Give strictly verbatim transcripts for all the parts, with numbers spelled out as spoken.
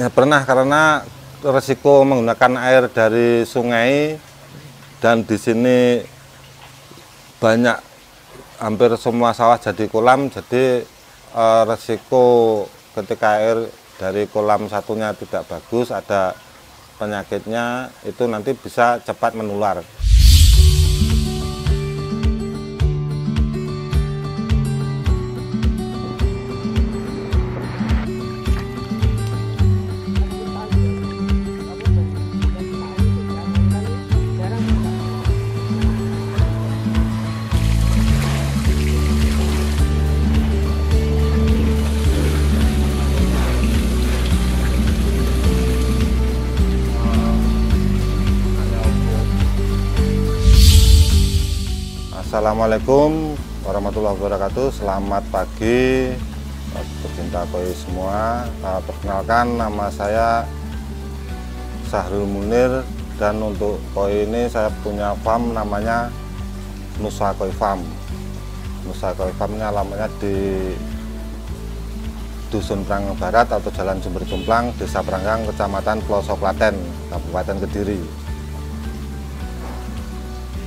Ya pernah, karena resiko menggunakan air dari sungai, dan di sini banyak, hampir semua sawah jadi kolam, jadi eh, resiko ketika air dari kolam satunya tidak bagus, ada penyakitnya, itu nanti bisa cepat menular. Assalamualaikum warahmatullahi wabarakatuh. Selamat pagi pecinta koi semua. Perkenalkan, nama saya Syahrul Munir, dan untuk koi ini saya punya farm namanya Nusa Koi Farm. Nusa Koi Farm ini alamatnya di Dusun Peranggang Barat atau Jalan Sumber Jomplang, Desa Peranggang, Kecamatan Plosoklaten, Kabupaten Kediri.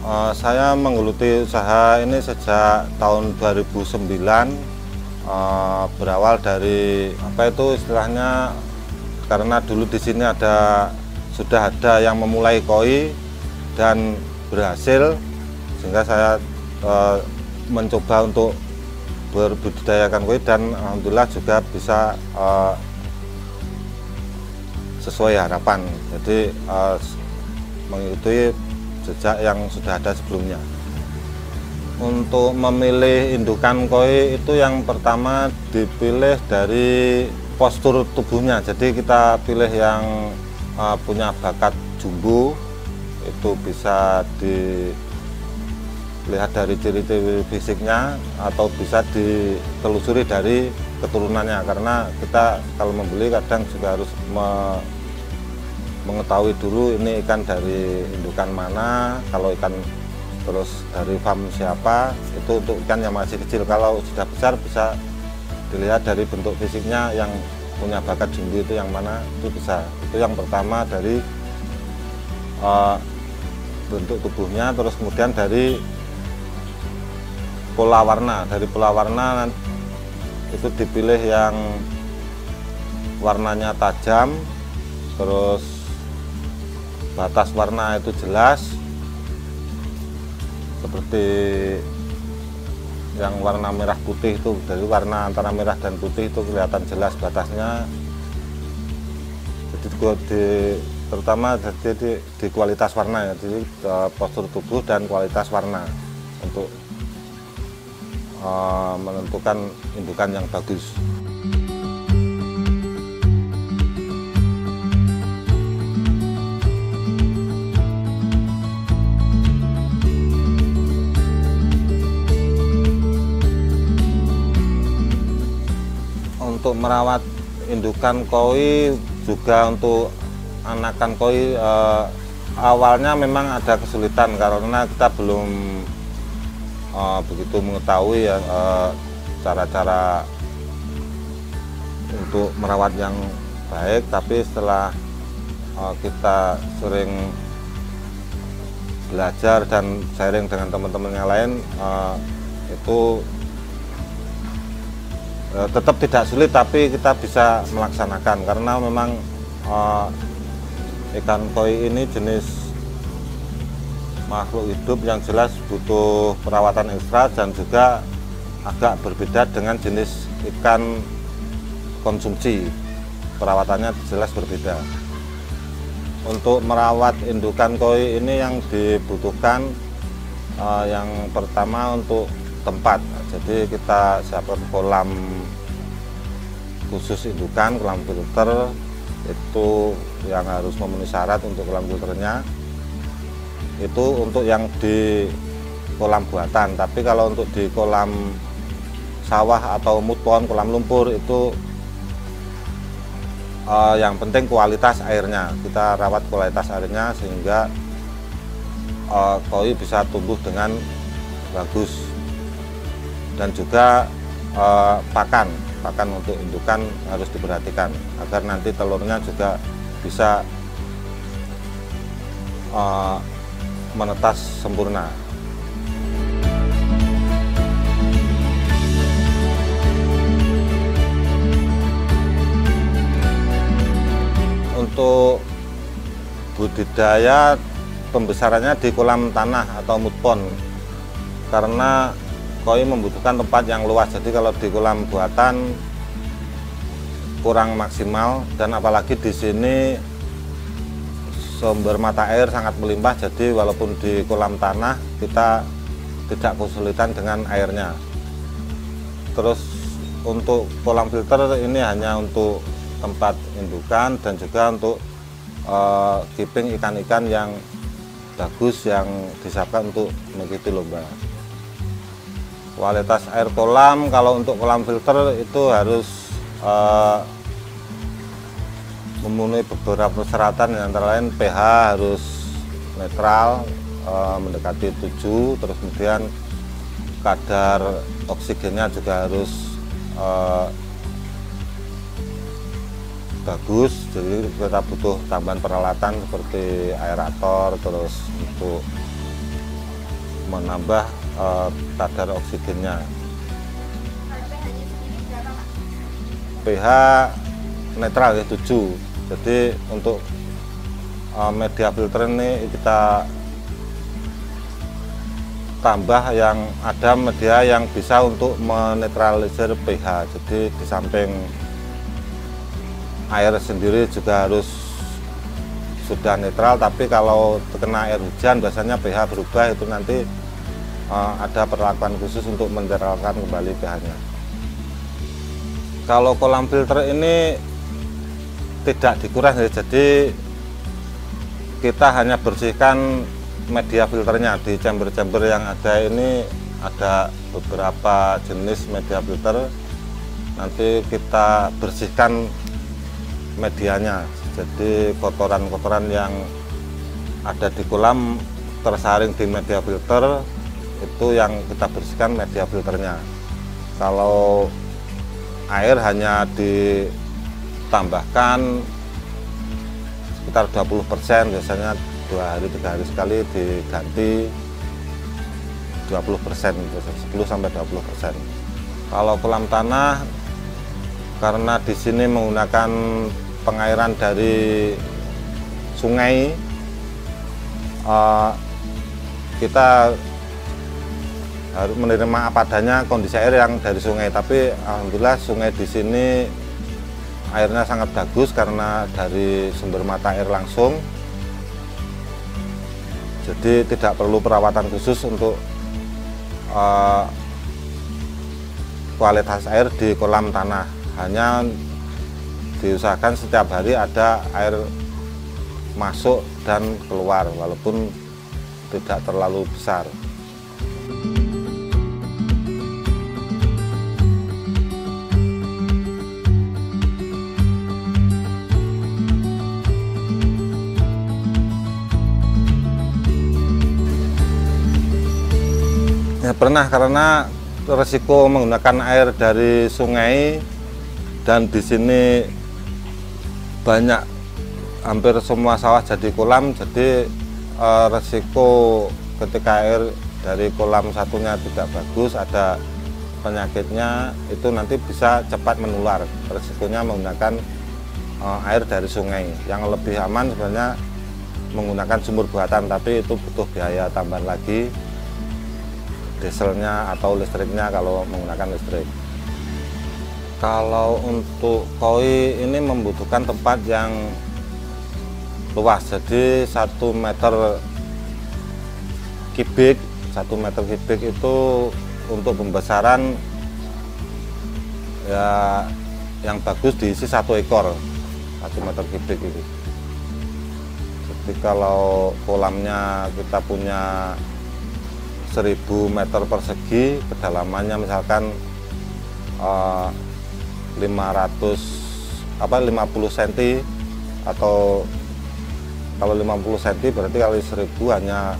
Uh, saya menggeluti usaha ini sejak tahun dua ribu sembilan, uh, berawal dari apa itu istilahnya, karena dulu di sini ada sudah ada yang memulai koi dan berhasil, sehingga saya uh, mencoba untuk berbudidayakan koi, dan alhamdulillah juga bisa uh, sesuai harapan. Jadi uh, mengikuti sejak yang sudah ada sebelumnya. Untuk memilih indukan koi itu yang pertama dipilih dari postur tubuhnya. Jadi kita pilih yang uh, punya bakat jumbo, itu bisa dilihat dari ciri-ciri fisiknya atau bisa ditelusuri dari keturunannya, karena kita kalau membeli kadang juga harus me mengetahui dulu ini ikan dari indukan mana, kalau ikan terus dari farm siapa. Itu untuk ikan yang masih kecil. Kalau sudah besar bisa dilihat dari bentuk fisiknya, yang punya bakat jumbo itu yang mana, itu bisa. Itu yang pertama dari uh, bentuk tubuhnya. Terus kemudian dari pola warna. Dari pola warna itu dipilih yang warnanya tajam, terus batas warna itu jelas, seperti yang warna merah putih itu, dari warna antara merah dan putih itu kelihatan jelas batasnya. Jadi di, terutama jadi di, di kualitas warna ya, jadi postur tubuh dan kualitas warna untuk uh, menentukan indukan yang bagus. Untuk merawat indukan koi juga untuk anakan koi, eh, awalnya memang ada kesulitan karena kita belum eh, begitu mengetahui ya cara-cara eh, untuk merawat yang baik. Tapi setelah eh, kita sering belajar dan sharing dengan teman-teman yang lain, eh, itu tetap tidak sulit, tapi kita bisa melaksanakan karena memang uh, ikan koi ini jenis makhluk hidup yang jelas butuh perawatan ekstra, dan juga agak berbeda dengan jenis ikan konsumsi, perawatannya jelas berbeda. Untuk merawat indukan koi ini yang dibutuhkan uh, yang pertama untuk tempat. Jadi kita siapkan kolam khusus indukan, kolam filter, itu yang harus memenuhi syarat untuk kolam filternya. Itu untuk yang di kolam buatan, tapi kalau untuk di kolam sawah atau mud pohon, kolam lumpur, itu eh, yang penting kualitas airnya. Kita rawat kualitas airnya sehingga eh, koi bisa tumbuh dengan bagus. Dan juga eh, pakan. pakan untuk indukan harus diperhatikan agar nanti telurnya juga bisa uh, menetas sempurna. Untuk budidaya pembesarannya di kolam tanah atau mud pond, karena koi membutuhkan tempat yang luas. Jadi kalau di kolam buatan kurang maksimal, dan apalagi di sini sumber mata air sangat melimpah, jadi walaupun di kolam tanah kita tidak kesulitan dengan airnya. Terus untuk kolam filter ini hanya untuk tempat indukan dan juga untuk uh, keeping ikan-ikan yang bagus yang disiapkan untuk mengikuti lomba. Kualitas air kolam, kalau untuk kolam filter itu harus uh, memenuhi beberapa persyaratan, antara lain pH harus netral, uh, mendekati tujuh, terus kemudian kadar oksigennya juga harus uh, bagus. Jadi kita butuh tambahan peralatan seperti aerator, terus untuk menambah Uh, kadar oksigennya. pH netral ya tujuh. Jadi untuk uh, media filter ini kita tambah yang ada media yang bisa untuk menetralisir pH. Jadi di samping air sendiri juga harus sudah netral, tapi kalau terkena air hujan biasanya pH berubah, itu nanti ada perlakuan khusus untuk menetralkan kembali pH-nya. Kalau kolam filter ini tidak dikuras, jadi kita hanya bersihkan media filternya. Di chamber-chamber yang ada ini ada beberapa jenis media filter, nanti kita bersihkan medianya, jadi kotoran-kotoran yang ada di kolam tersaring di media filter itu yang kita bersihkan media filternya. Kalau air hanya ditambahkan sekitar dua puluh persen, biasanya dua hari tiga hari sekali diganti dua puluh persen, sepuluh sampai dua puluh persen. Kalau kolam tanah, karena di sini menggunakan pengairan dari sungai, kita harus menerima apa adanya kondisi air yang dari sungai. Tapi alhamdulillah sungai di sini airnya sangat bagus karena dari sumber mata air langsung, jadi tidak perlu perawatan khusus untuk uh, kualitas air di kolam tanah. Hanya diusahakan setiap hari ada air masuk dan keluar, walaupun tidak terlalu besar. Pernah, karena resiko menggunakan air dari sungai, dan di sini banyak hampir semua sawah jadi kolam, jadi e, resiko ketika air dari kolam satunya tidak bagus, ada penyakitnya, itu nanti bisa cepat menular. Resikonya menggunakan e, air dari sungai. Yang lebih aman sebenarnya menggunakan sumur buatan, tapi itu butuh biaya tambahan lagi, dieselnya atau listriknya kalau menggunakan listrik. Kalau untuk koi ini membutuhkan tempat yang luas, jadi satu meter kubik, satu meter kubik itu untuk pembesaran ya yang bagus diisi satu ekor, satu meter kubik itu. Jadi kalau kolamnya kita punya seribu meter persegi, kedalamannya misalkan eh, lima ratus apa lima puluh senti, atau kalau lima puluh senti berarti kali seribu hanya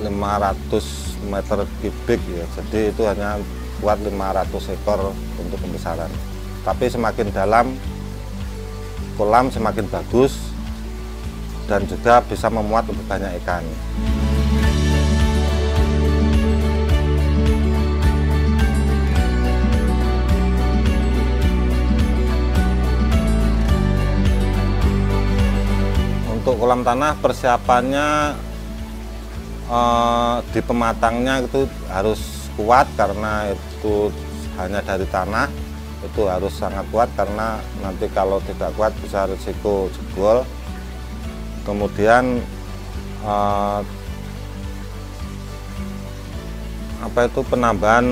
lima ratus meter kubik ya. Jadi itu hanya buat lima ratus ekor untuk pembesaran. tapi semakin dalam kolam semakin bagus dan juga bisa memuat untuk banyak ikan. Untuk kolam tanah persiapannya eh, di pematangnya itu harus kuat karena itu hanya dari tanah, itu harus sangat kuat karena nanti kalau tidak kuat bisa risiko jebol. Kemudian eh, apa itu penambahan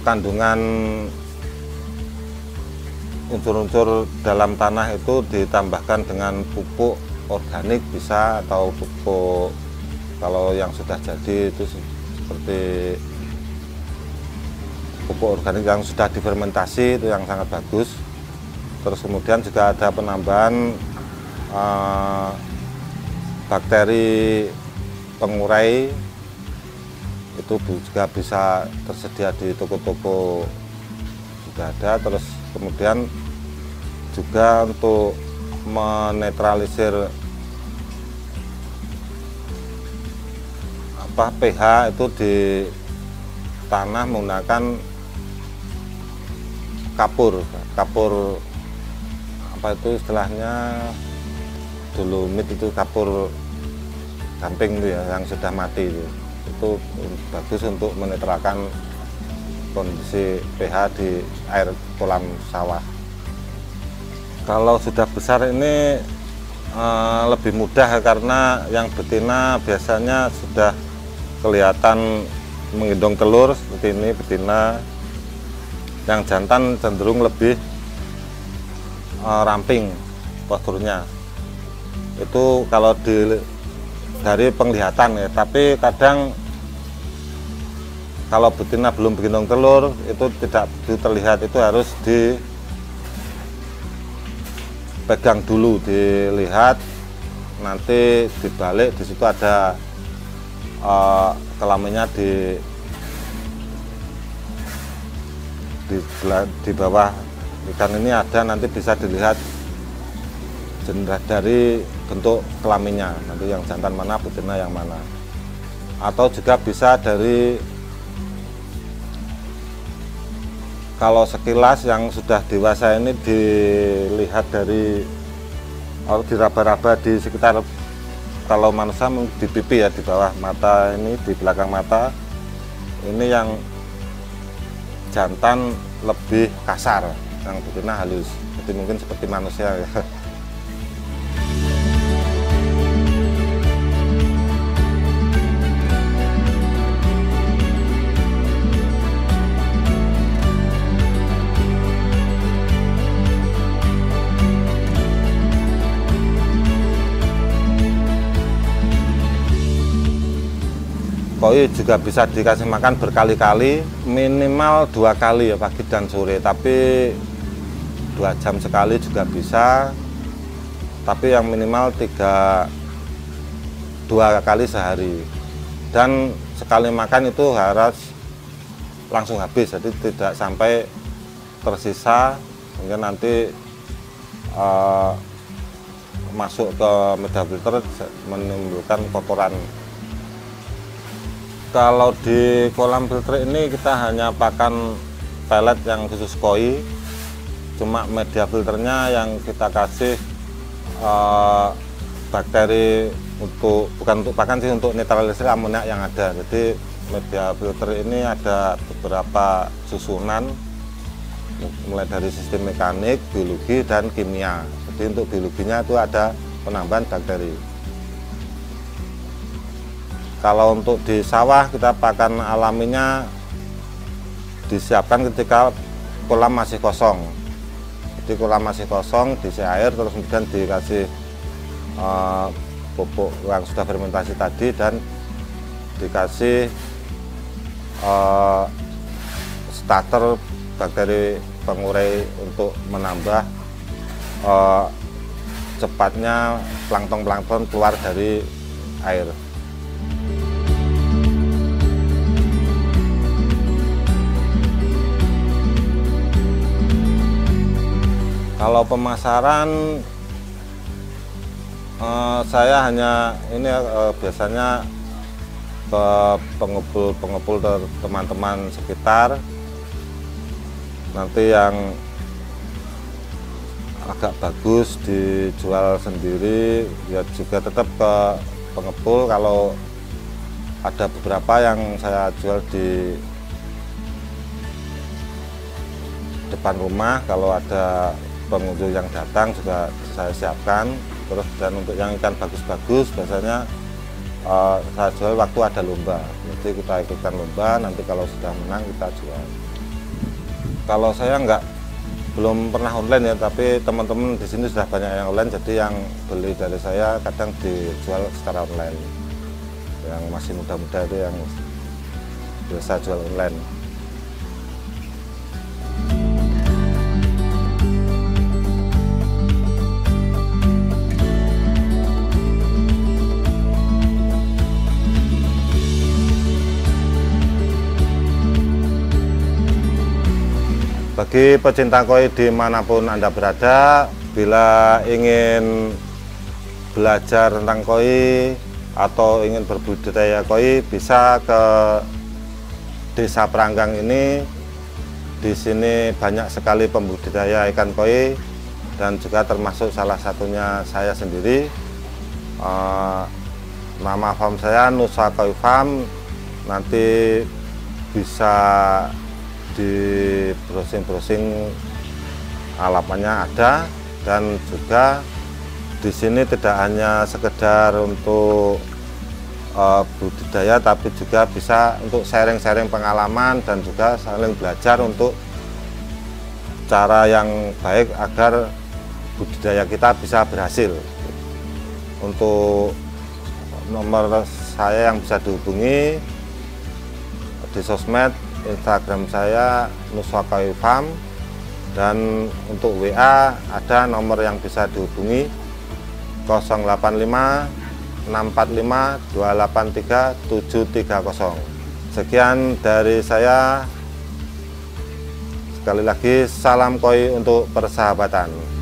kandungan unsur-unsur dalam tanah itu ditambahkan dengan pupuk organik bisa, atau pupuk kalau yang sudah jadi itu seperti pupuk organik yang sudah difermentasi, itu yang sangat bagus. Terus kemudian juga ada penambahan eh, bakteri pengurai, itu juga bisa tersedia di toko-toko juga ada. Terus kemudian juga untuk menetralisir apa pH itu di tanah menggunakan kapur, kapur apa itu istilahnya dolomit, itu kapur gamping itu ya, yang sudah mati itu, itu bagus untuk menetralkan kondisi pH di air kolam sawah. Kalau sudah besar ini e, lebih mudah karena yang betina biasanya sudah kelihatan menggendong telur seperti ini betina. Yang jantan cenderung lebih e, ramping posturnya. Itu kalau di, dari penglihatan ya, tapi kadang kalau betina belum menggendong telur itu tidak terlihat, itu harus dipegang dulu, dilihat, nanti dibalik, di situ ada uh, kelaminnya di, di di bawah ikan ini ada, nanti bisa dilihat dari bentuk kelaminnya, nanti yang jantan mana, betina yang mana. Atau juga bisa dari kalau sekilas yang sudah dewasa ini dilihat dari atau diraba-raba di sekitar, kalau manusia di pipi ya, di bawah mata ini, di belakang mata ini, yang jantan lebih kasar, yang betina halus, jadi mungkin seperti manusia ya. Koi juga bisa dikasih makan berkali-kali, minimal dua kali ya, pagi dan sore, tapi dua jam sekali juga bisa, tapi yang minimal tiga dua kali sehari, dan sekali makan itu harus langsung habis, jadi tidak sampai tersisa sehingga nanti uh, masuk ke media filter menimbulkan kotoran. Kalau di kolam filter ini kita hanya pakan pelet yang khusus koi, cuma media filternya yang kita kasih uh, bakteri untuk, bukan untuk pakan sih, untuk netralisir amoniak yang ada. Jadi media filter ini ada beberapa susunan, mulai dari sistem mekanik, biologi, dan kimia. Jadi untuk biologinya itu ada penambahan bakteri. Kalau untuk di sawah kita pakan alaminya disiapkan ketika kolam masih kosong. Jadi kolam masih kosong diisi air, terus kemudian dikasih uh, pupuk yang sudah fermentasi tadi dan dikasih uh, starter bakteri pengurai untuk menambah uh, cepatnya plankton-plankton keluar dari air. Kalau pemasaran eh, saya hanya ini eh, biasanya ke pengepul-pengepul dari teman-teman sekitar. Nanti yang agak bagus dijual sendiri, ya juga tetap ke pengepul. Kalau ada beberapa yang saya jual di depan rumah, kalau ada pengunjung yang datang juga saya siapkan. Terus dan untuk yang ikan bagus-bagus biasanya uh, saya jual waktu ada lomba. Jadi kita ikutkan lomba, nanti kalau sudah menang kita jual. Kalau saya nggak belum pernah online ya, tapi teman-teman di sini sudah banyak yang online, jadi yang beli dari saya kadang dijual secara online. Yang masih muda-muda itu yang biasa jual online. Bagi pecinta koi dimanapun Anda berada, bila ingin belajar tentang koi atau ingin berbudidaya koi, bisa ke desa Peranggang ini. Di sini banyak sekali pembudidaya ikan koi dan juga termasuk salah satunya saya sendiri. E, nama farm saya Nusa Koi Farm, nanti bisa di browsing-browsing alamannya ada. Dan juga di sini tidak hanya sekedar untuk uh, budidaya, tapi juga bisa untuk sharing-sharing pengalaman dan juga saling belajar untuk cara yang baik agar budidaya kita bisa berhasil. Untuk nomor saya yang bisa dihubungi di sosmed, Instagram saya Nusa Koi Farm, dan untuk W A ada nomor yang bisa dihubungi nol delapan lima enam empat lima dua delapan tiga tujuh tiga nol. Sekian dari saya. Sekali lagi salam koi untuk persahabatan.